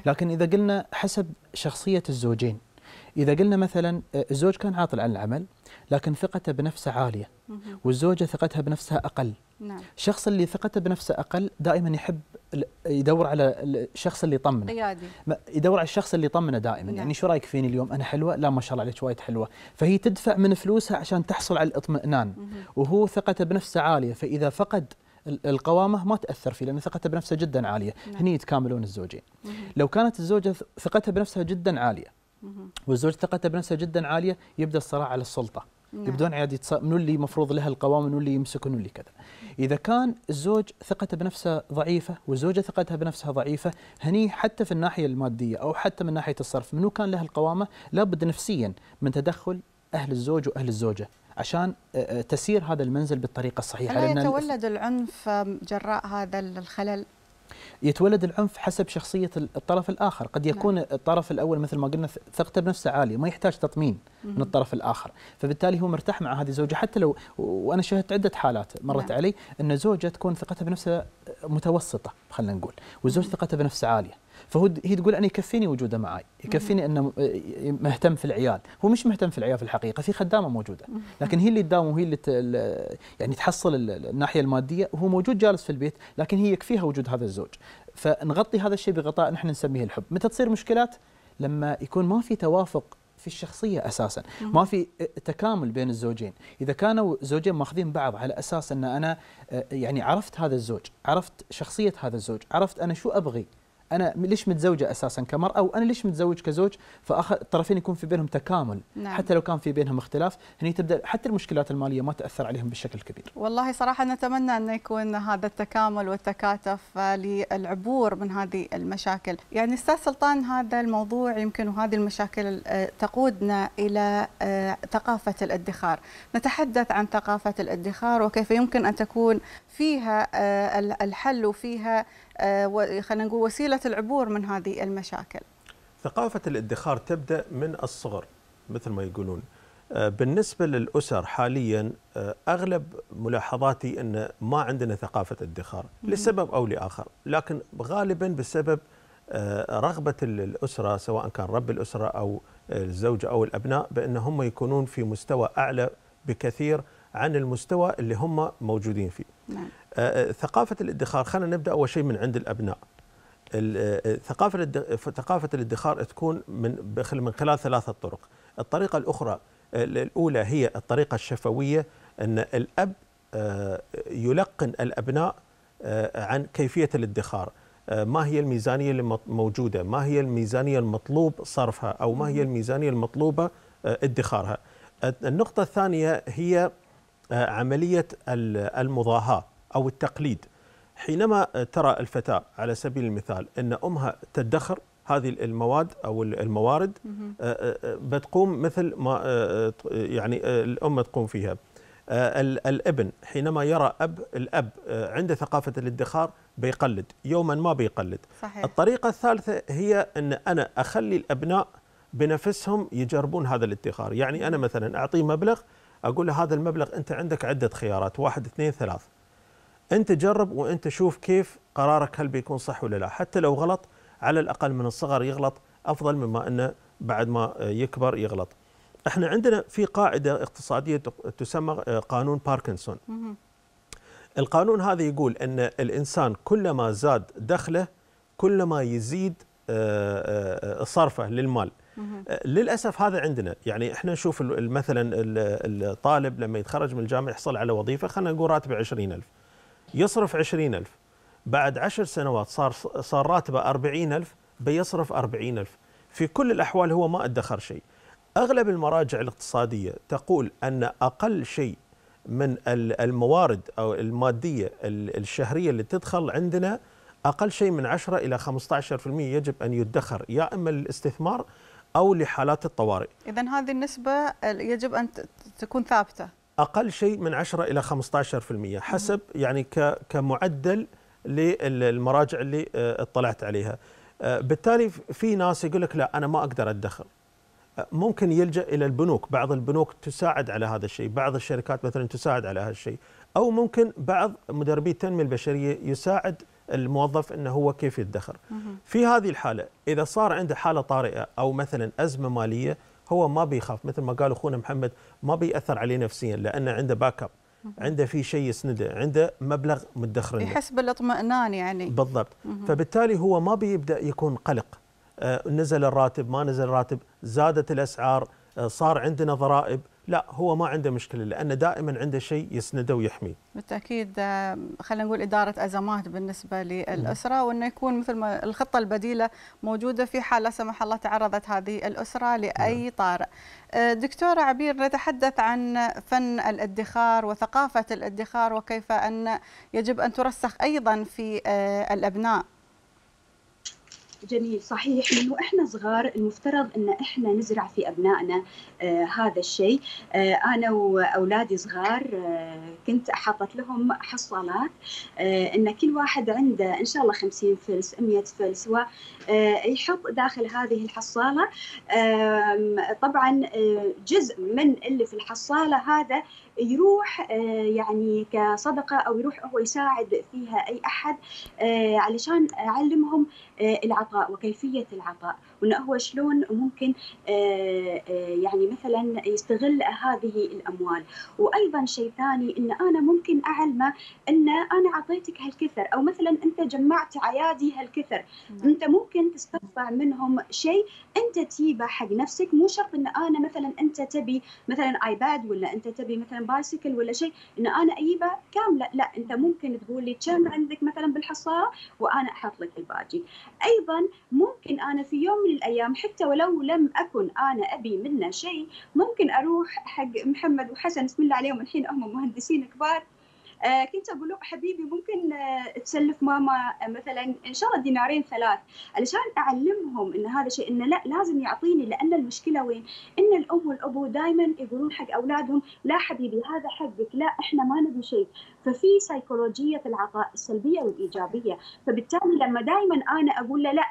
لكن إذا قلنا حسب شخصية الزوجين، إذا قلنا مثلا الزوج كان عاطل عن العمل لكن ثقته بنفسه عالية والزوجة ثقتها بنفسها أقل، الشخص اللي ثقته بنفسه أقل دائما يحب يدور على الشخص اللي يطمنه، يدور على الشخص اللي يطمنه دائما، يعني شو رايك فيني اليوم، أنا حلوة، لا ما شاء الله عليك وايد حلوة، فهي تدفع من فلوسها عشان تحصل على الاطمئنان، وهو ثقته بنفسه عالية، فإذا فقد القوامة ما تأثر فيه لأن ثقته بنفسه جدا عالية، هني يتكاملون الزوجين. لو كانت الزوجة ثقتها بنفسها جدا عالية والزوج ثقته بنفسه جدا عاليه، يبدا الصراع على السلطه، يبدون عاد من اللي المفروض لها القوامه، من اللي يمسك، من اللي كذا. اذا كان الزوج ثقته بنفسه ضعيفه والزوجه ثقتها بنفسها ضعيفه، هني حتى في الناحيه الماديه او حتى من ناحيه الصرف، منو كان له القوامه؟ لابد نفسيا من تدخل اهل الزوج واهل الزوجه عشان تسير هذا المنزل بالطريقه الصحيحه. هل يتولد العنف جراء هذا الخلل؟ يتولد العنف حسب شخصية الطرف الآخر، قد يكون الطرف الأول مثل ما قلنا ثقته بنفسه عالية، ما يحتاج تطمين من الطرف الآخر، فبالتالي هو مرتاح مع هذه الزوجة، حتى لو وأنا شاهدت عدة حالات مرت علي أن زوجة تكون ثقتها بنفسها متوسطة خلينا نقول، والزوج ثقته بنفسه عالية، فهو هي تقول أنا يكفيني وجوده معي، يكفيني أنه مهتم في العيال، هو مش مهتم في العيال في الحقيقة، في خدامة موجودة، لكن هي اللي تداوم وهي اللي يعني تحصل الناحية المادية، وهو موجود جالس في البيت، لكن هي يكفيها وجود هذا الزوج، فنغطي هذا الشيء بغطاء نحن نسميه الحب. متى تصير مشكلات؟ لما يكون ما في توافق في الشخصية أساساً، ما في تكامل بين الزوجين. إذا كانوا زوجين ماخذين بعض على أساس أن أنا يعني عرفت هذا الزوج، عرفت شخصية هذا الزوج، عرفت أنا شو أبغي، أنا ليش متزوجة أساساً كمرأة، وأنا ليش متزوج كزوج، فالطرفين يكون في بينهم تكامل، حتى لو كان في بينهم اختلاف، هني تبدأ حتى المشكلات المالية ما تأثر عليهم بشكل كبير. والله صراحة نتمنى أن يكون هذا التكامل والتكاتف للعبور من هذه المشاكل. يعني أستاذ سلطان، هذا الموضوع يمكن وهذه المشاكل تقودنا إلى ثقافة الادخار، نتحدث عن ثقافة الادخار وكيف يمكن أن تكون فيها الحل وفيها خلينا نقول وسيلة العبور من هذه المشاكل. ثقافة الادخار تبدأ من الصغر مثل ما يقولون. بالنسبة للأسر حاليا أغلب ملاحظاتي أن ما عندنا ثقافة ادخار لسبب أو لآخر، لكن غالبا بسبب رغبة الأسرة سواء كان رب الأسرة أو الزوجة أو الأبناء بأن هم يكونون في مستوى أعلى بكثير عن المستوى اللي هم موجودين فيه. ثقافة الادخار، خلينا نبدأ أول شيء من عند الأبناء. ثقافة الادخار تكون من خلال ثلاثة طرق. الطريقة الأولى هي الطريقة الشفوية، أن الأب يلقن الأبناء عن كيفية الادخار، ما هي الميزانية الموجودة، ما هي الميزانية المطلوب صرفها، أو ما هي الميزانية المطلوبة ادخارها. النقطة الثانية هي عملية المضاهاة أو التقليد، حينما ترى الفتاة على سبيل المثال أن أمها تدخر هذه المواد او الموارد بتقوم مثل ما يعني الام تقوم فيها. الابن حينما يرى الاب عنده ثقافه الادخار بيقلد، يوما ما بيقلد. صحيح. الطريقه الثالثه هي ان انا اخلي الابناء بنفسهم يجربون هذا الادخار، يعني انا مثلا اعطيه مبلغ اقول له هذا المبلغ انت عندك عده خيارات، 1 2 3، انت جرب وانت شوف كيف قرارك، هل بيكون صح ولا لا. حتى لو غلط على الاقل من الصغر يغلط افضل مما انه بعد ما يكبر يغلط. احنا عندنا في قاعده اقتصاديه تسمى قانون باركنسون. القانون هذا يقول ان الانسان كلما زاد دخله كلما يزيد صرفه للمال. للاسف هذا عندنا، يعني احنا نشوف مثلا الطالب لما يتخرج من الجامعه يحصل على وظيفه، خلينا نقول راتبه 20000، يصرف 20000، بعد 10 سنوات صار راتبه 40000، بيصرف 40000. في كل الاحوال هو ما ادخر شيء. اغلب المراجع الاقتصاديه تقول ان اقل شيء من الموارد او الماديه الشهريه اللي تدخل عندنا اقل شيء من 10 الى 15% يجب ان يدخر، يا اما للاستثمار او لحالات الطوارئ. اذا هذه النسبه يجب ان تكون ثابته. اقل شيء من 10 الى 15% حسب يعني كمعدل للمراجع اللي اطلعت عليها. بالتالي في ناس يقول لك لا انا ما اقدر ادخر. ممكن يلجأ إلى البنوك، بعض البنوك تساعد على هذا الشيء، بعض الشركات مثلا تساعد على هذا الشيء، أو ممكن بعض مدربي التنمية البشرية يساعد الموظف أنه هو كيف يدخر. في هذه الحالة إذا صار عنده حالة طارئة أو مثلا أزمة مالية هو ما بيخاف، مثل ما قال أخونا محمد ما بيأثر عليه نفسيا، لأنه عنده باك أب، عنده في شيء يسنده، عنده مبلغ مدخر يحس بالاطمئنان يعني. بالضبط. فبالتالي هو ما بيبدأ يكون قلق، نزل الراتب ما نزل الراتب، زادت الأسعار، صار عندنا ضرائب، لا هو ما عنده مشكلة لأنه دائما عنده شيء يسنده ويحميه. بالتأكيد خلينا نقول إدارة أزمات بالنسبة للأسرة، وأنه يكون مثل ما الخطة البديلة موجودة في حال لا سمح الله تعرضت هذه الأسرة لأي طارئ. دكتورة عبير، نتحدث عن فن الادخار وثقافة الادخار وكيف أن يجب أن ترسخ أيضا في الأبناء. جميل، صحيح. من واحنا صغار المفترض ان احنا نزرع في ابنائنا هذا الشيء. انا واولادي صغار كنت حاطت لهم حصالات ان كل واحد عنده ان شاء الله 50 فلس 100 فلس، ويحط داخل هذه الحصاله طبعا جزء من اللي في الحصاله هذا يروح يعني كصدقه او يروح هو يساعد فيها اي احد علشان اعلمهم العطاء وكيفية العطاء، وأنه هو شلون ممكن يعني مثلا يستغل هذه الأموال. وأيضا شيء ثاني أن أنا ممكن أعلمه أن أنا أعطيتك هالكثر، أو مثلا أنت جمعت عيادي هالكثر، أنت ممكن تستطيع منهم شيء أنت تجيبه حق نفسك، مو شرط أن أنا مثلا أنت تبي مثلا آيباد ولا أنت تبي مثلا بايسكل ولا شيء أن أنا أجيبه كاملة، لا أنت ممكن تقول لي كم عندك مثلا بالحصالة وأنا أحط لك الباقي. أيضا ممكن أنا في يوم من الأيام حتى ولو لم أكن أنا أبي منه شيء، ممكن أروح حق محمد وحسن بسم الله عليهم الحين هم مهندسين كبار، كنت أقول له حبيبي ممكن تسلف ماما مثلا إن شاء الله 2 3 دينار علشان أعلمهم إن هذا شيء إنه لا لازم يعطيني. لأن المشكلة وين؟ إن الأم والأبو دائما يقولون حق أولادهم لا حبيبي هذا حقك، لا إحنا ما نبي شيء. ففي سيكولوجية العطاء السلبية والإيجابية، فبالتالي لما دائما أنا أقول له لا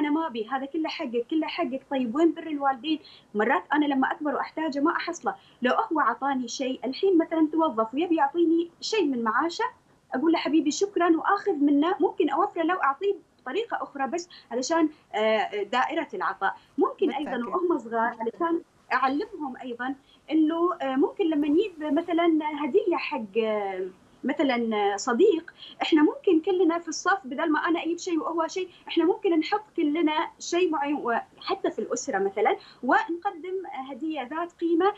أنا ما أبي هذا كله حقك كله حقك، طيب وين بر الوالدين؟ مرات أنا لما أكبر وأحتاجه ما أحصله. لو هو عطاني شيء الحين مثلا توظف ويبي يعطيني شيء من معاشه، أقول له حبيبي شكرا وآخذ منه، ممكن أوفره لو أعطيه بطريقة أخرى بس علشان دائرة العطاء. ممكن أيضا وهم صغار علشان أعلمهم أيضا إنه ممكن لما نجيب مثلا هدية حق مثلا صديق، احنا ممكن كلنا في الصف بدل ما انا اجيب شيء وهو شيء، احنا ممكن نحط كلنا شيء معين حتى في الاسره مثلا، ونقدم هديه ذات قيمه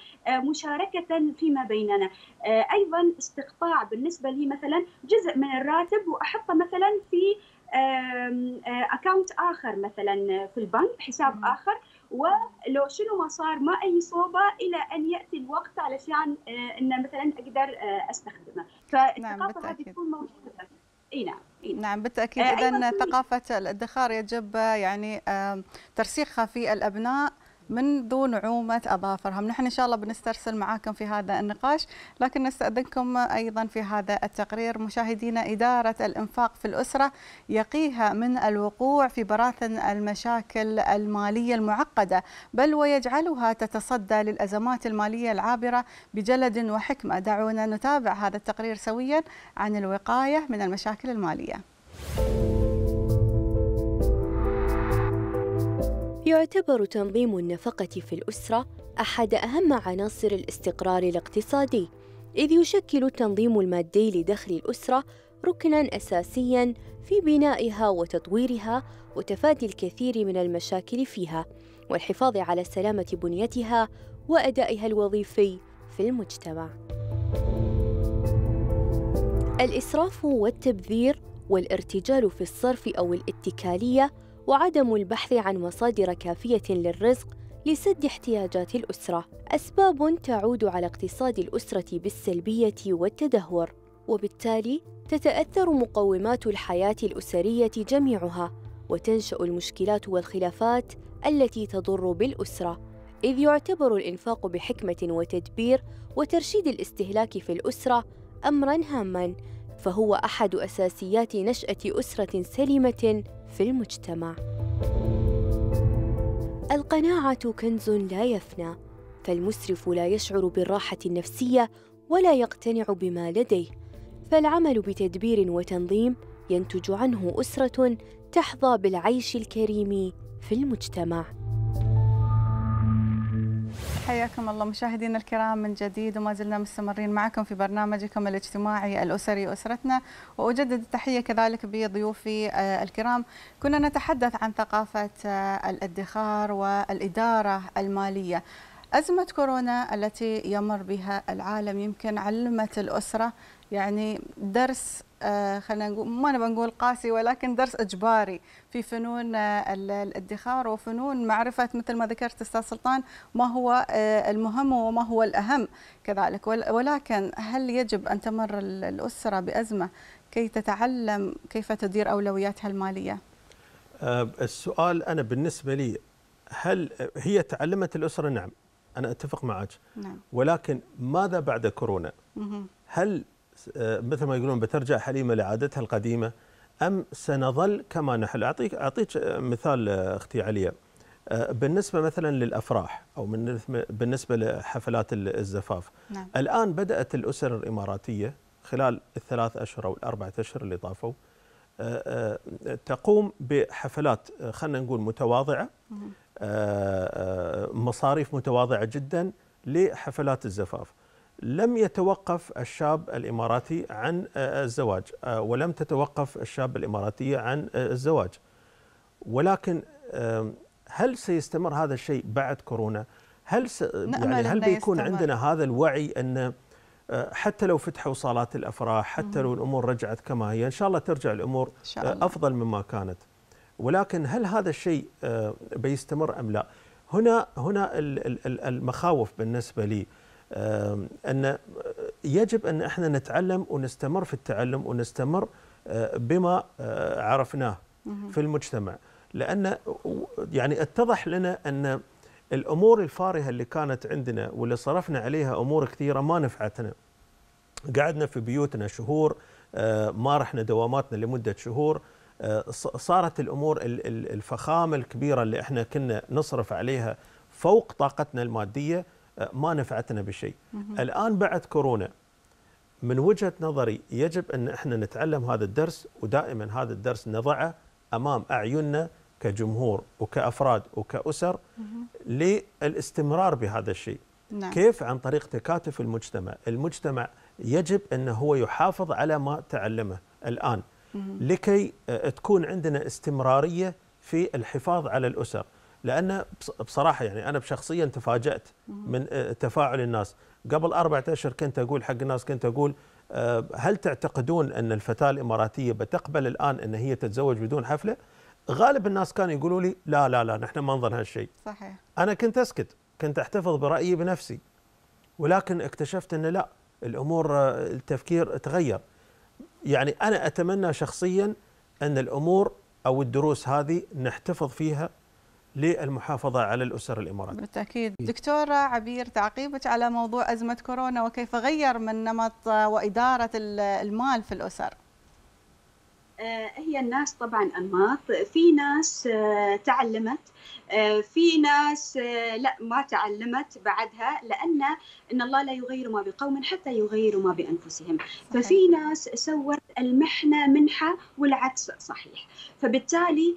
مشاركه فيما بيننا. ايضا استقطاع بالنسبه لي مثلا جزء من الراتب واحطه مثلا في اكونت اخر مثلا في البنك، حساب اخر، ولو شنو ما صار ما اي صوبه الى ان ياتي الوقت علشان انه مثلا اقدر استخدمه. فالثقافه هذه تكون موجوده. اي نعم. نعم بالتأكيد. إذن ثقافة الادخار يجب يعني ترسيخها في الأبناء منذ نعومة أظافرهم. نحن إن شاء الله بنسترسل معاكم في هذا النقاش، لكن نستأذنكم أيضا في هذا التقرير. مشاهدينا، إدارة الإنفاق في الأسرة يقيها من الوقوع في براثن المشاكل المالية المعقدة، بل ويجعلها تتصدى للأزمات المالية العابرة بجلد وحكمة. دعونا نتابع هذا التقرير سويا عن الوقاية من المشاكل المالية. يعتبر تنظيم النفقة في الأسرة أحد أهم عناصر الاستقرار الاقتصادي، إذ يشكل التنظيم المادي لدخل الأسرة ركناً أساسياً في بنائها وتطويرها وتفادي الكثير من المشاكل فيها والحفاظ على سلامة بنيتها وأدائها الوظيفي في المجتمع. الإسراف والتبذير والارتجال في الصرف أو الاتكالية وعدم البحث عن مصادر كافية للرزق لسد احتياجات الأسرة أسباب تعود على اقتصاد الأسرة بالسلبية والتدهور، وبالتالي تتأثر مقومات الحياة الأسرية جميعها وتنشأ المشكلات والخلافات التي تضر بالأسرة، إذ يعتبر الإنفاق بحكمة وتدبير وترشيد الاستهلاك في الأسرة أمراً هاماً، فهو أحد أساسيات نشأة أسرة سليمة في المجتمع. القناعة كنز لا يفنى، فالمسرف لا يشعر بالراحة النفسية ولا يقتنع بما لديه، فالعمل بتدبير وتنظيم ينتج عنه أسرة تحظى بالعيش الكريم في المجتمع. حياكم الله مشاهدينا الكرام من جديد، وما زلنا مستمرين معكم في برنامجكم الاجتماعي الأسري أسرتنا، وأجدد التحية كذلك بضيوفي الكرام. كنا نتحدث عن ثقافة الادخار والإدارة المالية. أزمة كورونا التي يمر بها العالم يمكن علمت الأسرة يعني درس، خلينا نقول ما بنقول قاسي، ولكن درس إجباري في فنون الادخار وفنون معرفة مثل ما ذكرت أستاذ سلطان ما هو المهم وما هو الأهم كذلك. ولكن هل يجب أن تمر الأسرة بأزمة كي تتعلم كيف تدير أولوياتها المالية؟ السؤال أنا بالنسبة لي، هل هي تعلمت الأسرة؟ نعم أنا أتفق معك، نعم. ولكن ماذا بعد كورونا؟ هل مثل ما يقولون بترجع حليمة لعادتها القديمة أم سنظل كما نحن؟ أعطيك مثال أختي عليا، بالنسبة مثلا للأفراح أو بالنسبة لحفلات الزفاف، نعم. الآن بدأت الأسر الإماراتية خلال الثلاث أشهر أو الأربعة أشهر اللي طافوا تقوم بحفلات خلنا نقول متواضعة، مصاريف متواضعة جدا لحفلات الزفاف. لم يتوقف الشاب الإماراتي عن الزواج ولم تتوقف الشاب الإماراتية عن الزواج، ولكن هل سيستمر هذا الشيء بعد كورونا؟ هل بيكون عندنا هذا الوعي أن حتى لو فتحوا صالات الأفراح، حتى لو الأمور رجعت كما هي، إن شاء الله ترجع الأمور أفضل مما كانت، ولكن هل هذا الشيء بيستمر أم لا؟ هنا المخاوف بالنسبة لي، أن يجب أن احنا نتعلم ونستمر في التعلم ونستمر بما عرفناه في المجتمع، لأن يعني اتضح لنا أن الأمور الفارهة اللي كانت عندنا واللي صرفنا عليها أمور كثيرة ما نفعتنا، قعدنا في بيوتنا شهور، ما رحنا دواماتنا لمدة شهور، صارت الأمور الفخامة الكبيرة اللي احنا كنا نصرف عليها فوق طاقتنا المادية ما نفعتنا بشيء. الآن بعد كورونا من وجهة نظري يجب أن احنا نتعلم هذا الدرس، ودائما هذا الدرس نضعه أمام أعيننا كجمهور وكأفراد وكأسر للاستمرار بهذا الشيء. نعم. كيف؟ عن طريق تكاتف المجتمع. المجتمع يجب أنه هو يحافظ على ما تعلمه الآن لكي تكون عندنا استمرارية في الحفاظ على الأسر، لأن بصراحة يعني أنا شخصيا تفاجأت من تفاعل الناس. قبل 4 أشهر كنت أقول حق الناس، كنت أقول هل تعتقدون أن الفتاة الإماراتية بتقبل الآن أن هي تتزوج بدون حفلة؟ غالب الناس كانوا يقولوا لي لا لا لا، نحن ما نظن هالشيء. صحيح. أنا كنت أسكت، كنت أحتفظ برأيي بنفسي، ولكن اكتشفت أن لا، الأمور التفكير تغير. يعني أنا أتمنى شخصيا أن الأمور أو الدروس هذه نحتفظ فيها للمحافظة على الأسر الإماراتية. بالتأكيد. دكتورة عبير، تعقيبك على موضوع أزمة كورونا وكيف غير من نمط وإدارة المال في الأسر. هي الناس طبعا أنماط، في ناس تعلمت، في ناس لا ما تعلمت بعدها، لأن الله لا يغير ما بقوم حتى يغيروا ما بأنفسهم. ففي ناس سوت المحنة منحة والعكس صحيح. فبالتالي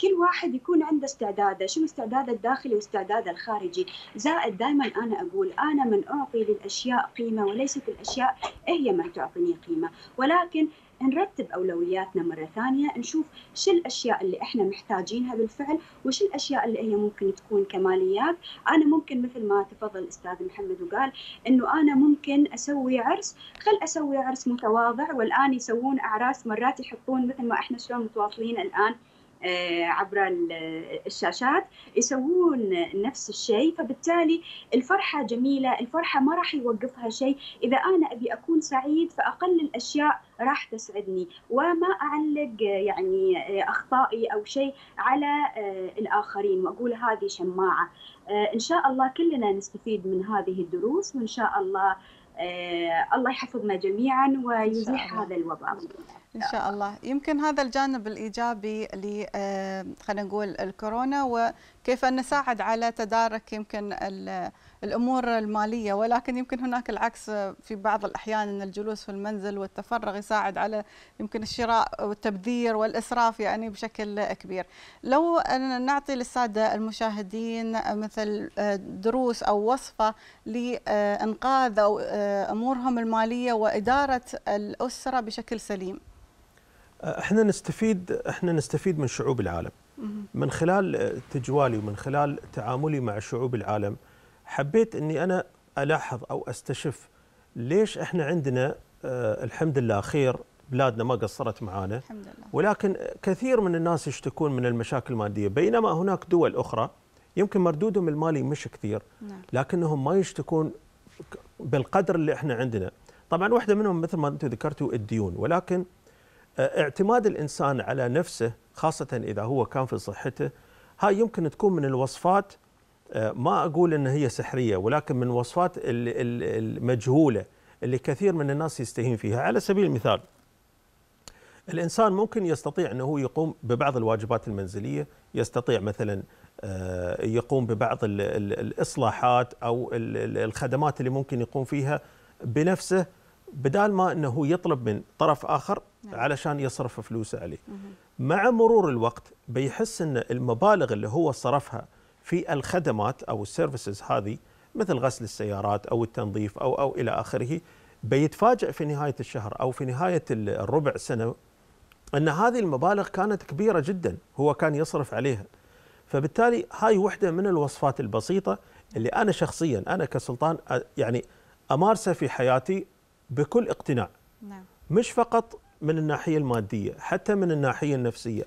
كل واحد يكون عنده استعداده، شنو استعداده الداخلي واستعداده الخارجي. زائد دائما أنا أقول أنا من أعطي للأشياء قيمة وليست الأشياء هي من تعطيني قيمة. ولكن نرتب أولوياتنا مرة ثانية، نشوف شو الأشياء اللي إحنا محتاجينها بالفعل وش الأشياء اللي هي ممكن تكون كماليات. أنا ممكن مثل ما تفضل أستاذ محمد وقال إنه أنا ممكن أسوي عرس، خل أسوي عرس متواضع. والآن يسوون أعراس مرات يحطون مثل ما إحنا شلون متواصلين الآن عبر الشاشات، يسوون نفس الشيء. فبالتالي الفرحة جميلة، الفرحة ما راح يوقفها شيء. إذا أنا أبي أكون سعيد فأقل الأشياء راح تسعدني، وما أعلق يعني أخطائي أو شيء على الآخرين وأقول هذه شماعة. إن شاء الله كلنا نستفيد من هذه الدروس، وإن شاء الله الله يحفظنا جميعا ويزيح هذا الوباء إن شاء الله. يمكن هذا الجانب الإيجابي ل خلينا نقول الكورونا، وكيف أن نساعد على تدارك يمكن الأمور المالية. ولكن يمكن هناك العكس في بعض الأحيان، أن الجلوس في المنزل والتفرغ يساعد على يمكن الشراء والتبذير والإسراف يعني بشكل كبير. لو أن نعطي للسادة المشاهدين مثل دروس أو وصفة لإنقاذ أو أمورهم المالية وإدارة الأسرة بشكل سليم. احنا نستفيد من شعوب العالم. من خلال تجوالي ومن خلال تعاملي مع شعوب العالم حبيت اني انا الاحظ او استشف ليش احنا عندنا الحمد لله خير، بلادنا ما قصرت معانا الحمد لله، ولكن كثير من الناس يشتكون من المشاكل المادية، بينما هناك دول اخرى يمكن مردودهم المالي مش كثير لكنهم ما يشتكون بالقدر اللي احنا عندنا. طبعا واحدة منهم مثل ما انتم ذكرتوا الديون، ولكن اعتماد الإنسان على نفسه خاصة إذا هو كان في صحته، هاي يمكن تكون من الوصفات، ما أقول أن هي سحرية، ولكن من الوصفات المجهولة اللي كثير من الناس يستهين فيها. على سبيل المثال الإنسان ممكن يستطيع أنه هو يقوم ببعض الواجبات المنزلية، يستطيع مثلا يقوم ببعض الإصلاحات أو الخدمات اللي ممكن يقوم فيها بنفسه، بدال ما أنه يطلب من طرف آخر علشان يصرف فلوسه عليه. مع مرور الوقت بيحس أن المبالغ اللي هو صرفها في الخدمات أو السيرفيسز هذه مثل غسل السيارات أو التنظيف أو إلى آخره، بيتفاجئ في نهاية الشهر أو في نهاية الربع سنة أن هذه المبالغ كانت كبيرة جدا هو كان يصرف عليها. فبالتالي هاي واحدة من الوصفات البسيطة اللي أنا شخصيا أنا كسلطان يعني أمارسها في حياتي بكل اقتناع. نعم. مش فقط من الناحية المادية، حتى من الناحية النفسية.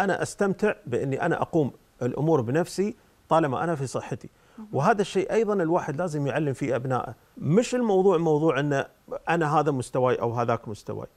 أنا أستمتع بإني أنا أقوم الأمور بنفسي طالما أنا في صحتي. وهذا الشيء أيضا الواحد لازم يعلم فيه أبنائه. مش الموضوع موضوع أن أنا هذا مستواي أو هذاك مستواي،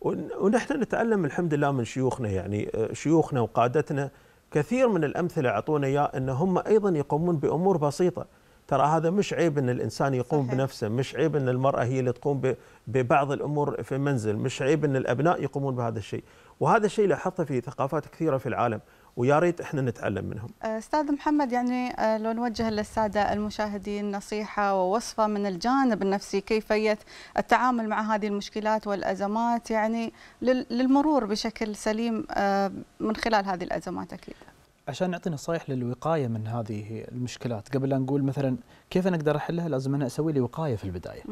ونحن نتعلم الحمد لله من شيوخنا، يعني شيوخنا وقادتنا كثير من الأمثلة أعطونا إياه أن هم أيضا يقومون بأمور بسيطة. ترى هذا مش عيب أن الإنسان يقوم صحيح. بنفسه، مش عيب أن المرأة هي اللي تقوم ببعض الأمور في المنزل، مش عيب أن الأبناء يقومون بهذا الشيء. وهذا الشيء لاحظته في ثقافات كثيرة في العالم، ويا ريت احنا نتعلم منهم. أستاذ محمد، يعني لو نوجه للسادة المشاهدين نصيحة ووصفة من الجانب النفسي، كيفية التعامل مع هذه المشكلات والأزمات، يعني للمرور بشكل سليم من خلال هذه الأزمات. أكيد عشان نعطي نصائح للوقايه من هذه المشكلات، قبل لا نقول مثلا كيف انا اقدر احلها، لازم انا اسوي لي وقايه في البدايه.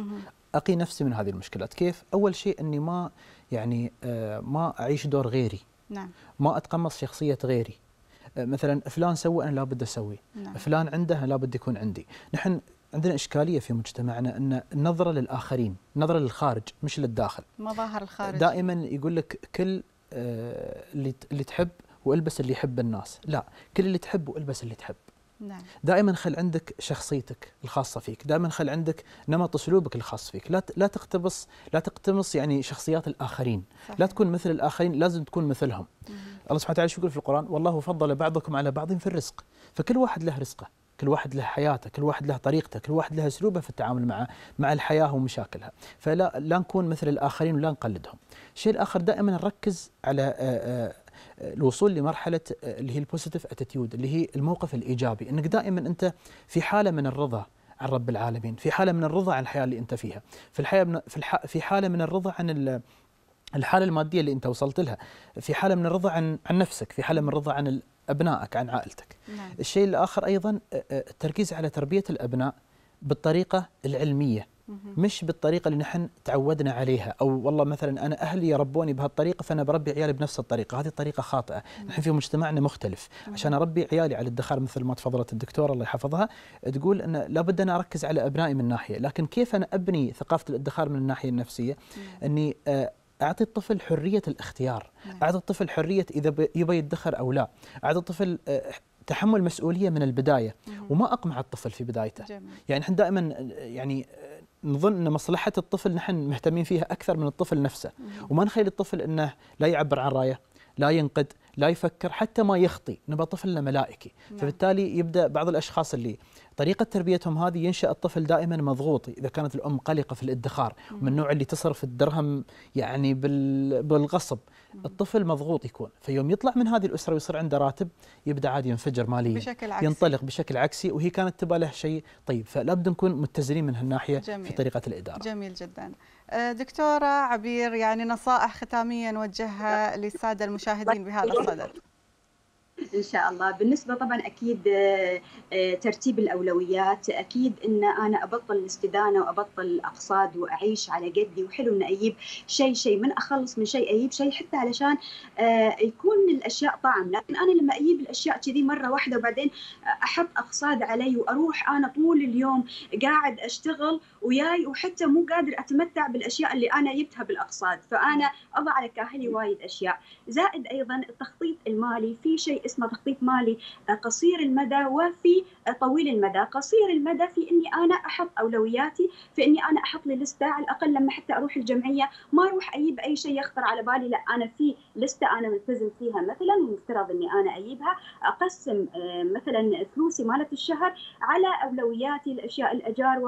اقي نفسي من هذه المشكلات، كيف؟ اول شيء اني ما يعني ما اعيش دور غيري. نعم. ما اتقمص شخصيه غيري. مثلا فلان سوى انا لابد اسوي، نعم. فلان عنده انا لابد يكون عندي. نحن عندنا إشكالية في مجتمعنا أن النظره للآخرين، النظره للخارج مش للداخل. مظاهر الخارج دائما يقول لك كل اللي تحب والبس اللي يحب الناس، لا، كل اللي تحب والبس اللي تحب. نعم. دائما خل عندك شخصيتك الخاصه فيك، دائما خل عندك نمط اسلوبك الخاص فيك، لا تقتبس يعني شخصيات الاخرين، صحيح. لا تكون مثل الاخرين، لازم تكون مثلهم. الله سبحانه وتعالى شو يقول في القران؟ والله فضل بعضكم على بعض في الرزق، فكل واحد له رزقه، كل واحد له حياته، كل واحد له طريقته، كل واحد له اسلوبه في التعامل مع الحياه ومشاكلها، فلا نكون مثل الاخرين ولا نقلدهم. الشيء الاخر دائما نركز على الوصول لمرحله اللي هي البوزيتيف اتيتيود، اللي هي الموقف الايجابي، انك دائما انت في حاله من الرضا عن رب العالمين، في حاله من الرضا عن الحياه اللي انت فيها، في حاله من الرضا عن الحاله الماديه اللي انت وصلت لها، في حاله من الرضا عن نفسك، في حاله من الرضا عن ابنائك، عن عائلتك. نعم. الشيء الاخر ايضا التركيز على تربيه الابناء بالطريقه العلميه، مش بالطريقه اللي نحن تعودنا عليها، او والله مثلا انا اهلي يربوني بهالطريقه فانا بربي عيالي بنفس الطريقه، هذه طريقه خاطئه، نحن في مجتمعنا مختلف، عشان اربي عيالي على الادخار مثل ما تفضلت الدكتوره الله يحفظها، تقول ان لابد انا اركز على ابنائي من ناحيه، لكن كيف انا ابني ثقافه الادخار من الناحيه النفسيه؟ اني أعطي الطفل حرية الاختيار، أعطي الطفل حرية إذا يبي يدخر أو لا، أعطي الطفل تحمل مسؤولية من البداية، وما أقمع الطفل في بدايته. جميل. يعني نحن دائما يعني نظن أن مصلحة الطفل نحن مهتمين فيها أكثر من الطفل نفسه، وما نخلي الطفل أنه لا يعبر عن رأيه، لا ينقد، لا يفكر، حتى ما يخطي، نبى طفلنا ملائكي. نعم. فبالتالي يبدأ بعض الأشخاص اللي طريقة تربيتهم هذه ينشأ الطفل دائما مضغوط، إذا كانت الأم قلقة في الادخار، ومن النوع اللي تصرف الدرهم يعني بالغصب، الطفل مضغوط يكون، فيوم يطلع من هذه الأسرة ويصير عنده راتب يبدأ عادي ينفجر ماليا، بشكل عكسي. ينطلق بشكل عكسي، وهي كانت تبى له شيء طيب، فلا بد نكون متزنين من هالناحية في طريقة الإدارة. جميل جدا. دكتورة عبير، يعني نصائح ختامية نوجهها للسادة المشاهدين بهذا الصدد إن شاء الله. بالنسبة طبعا أكيد ترتيب الأولويات، أكيد إن أنا أبطل الاستدانة وأبطل الأقصاد وأعيش على قدي، وحلو إن أجيب شيء من أخلص من شيء أجيب شيء، حتى علشان يكون الأشياء طعم، لكن أنا لما أجيب الأشياء كذي مرة واحدة وبعدين أحط أقصاد علي وأروح أنا طول اليوم قاعد أشتغل وياي، وحتى مو قادر أتمتع بالأشياء اللي أنا جبتها بالأقصاد، فأنا أضع على كاهلي وايد أشياء. زائد أيضا التخطيط المالي، في شيء اسمه تخطيط مالي قصير المدى وفي طويل المدى. قصير المدى في اني انا احط اولوياتي، في اني انا احط لي لسته، على الاقل لما حتى اروح الجمعيه ما اروح اجيب اي شيء يخطر على بالي، لا انا في لسته انا ملتزم فيها مثلا ومفترض اني انا اجيبها. اقسم مثلا فلوسي مالت الشهر على اولوياتي، الاشياء، الاجار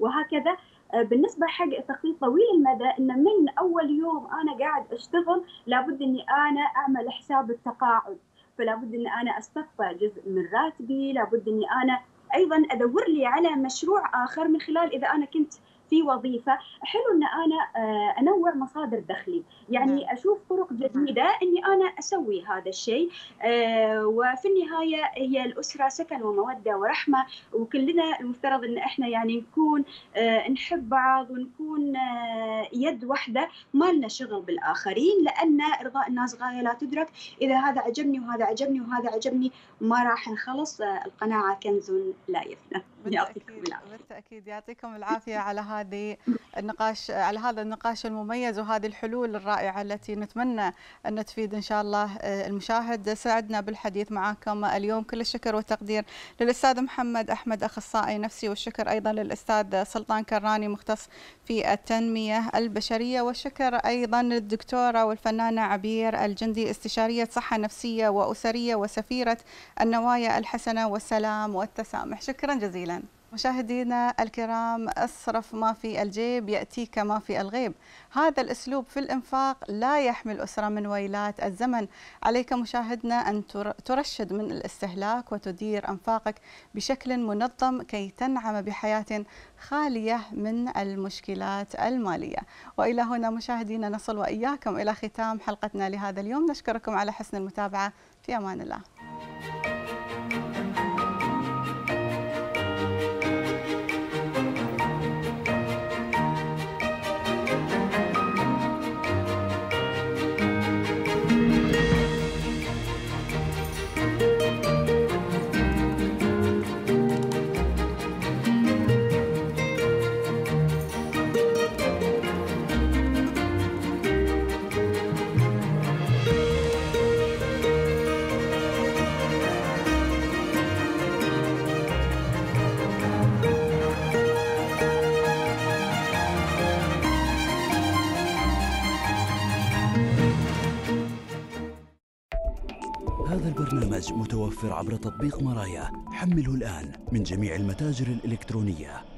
وهكذا. بالنسبه حق تخطيط طويل المدى، ان من اول يوم انا قاعد اشتغل لابد اني انا اعمل حساب التقاعد، فلا بد ان انا استقطع جزء من راتبي، لابد اني انا ايضا ادور لي على مشروع اخر من خلال اذا انا كنت في وظيفه، حلو ان انا انوع مصادر دخلي، يعني اشوف طرق جديده اني انا اسوي هذا الشيء. وفي النهايه هي الاسره سكن وموده ورحمه، وكلنا المفترض ان احنا يعني نكون نحب بعض ونكون يد واحده، ما لنا شغل بالاخرين، لان ارضاء الناس غايه لا تدرك. اذا هذا عجبني وهذا عجبني وهذا عجبني ما راح نخلص. القناعه كنز لا يفنى. بالتاكيد يعطيكم العافيه على هذه النقاش، على هذا النقاش المميز وهذه الحلول الرائعة التي نتمنى أن تفيد إن شاء الله المشاهد. سعدنا بالحديث معكم اليوم. كل الشكر والتقدير للأستاذ محمد أحمد أخصائي نفسي، والشكر أيضا للأستاذ سلطان كراني مختص في التنمية البشرية، والشكر أيضا للدكتورة والفنانة عبير الجندي استشارية صحة نفسية وأسرية وسفيرة النوايا الحسنة والسلام والتسامح. شكرا جزيلا. مشاهدينا الكرام، اصرف ما في الجيب يأتيك ما في الغيب، هذا الأسلوب في الإنفاق لا يحمي الأسرة من ويلات الزمن. عليك مشاهدنا أن ترشد من الاستهلاك وتدير أنفاقك بشكل منظم كي تنعم بحياة خالية من المشكلات المالية. وإلى هنا مشاهدينا نصل وإياكم إلى ختام حلقتنا لهذا اليوم. نشكركم على حسن المتابعة. في أمان الله. هذا البرنامج متوفر عبر تطبيق مرايا، حمله الآن من جميع المتاجر الإلكترونية.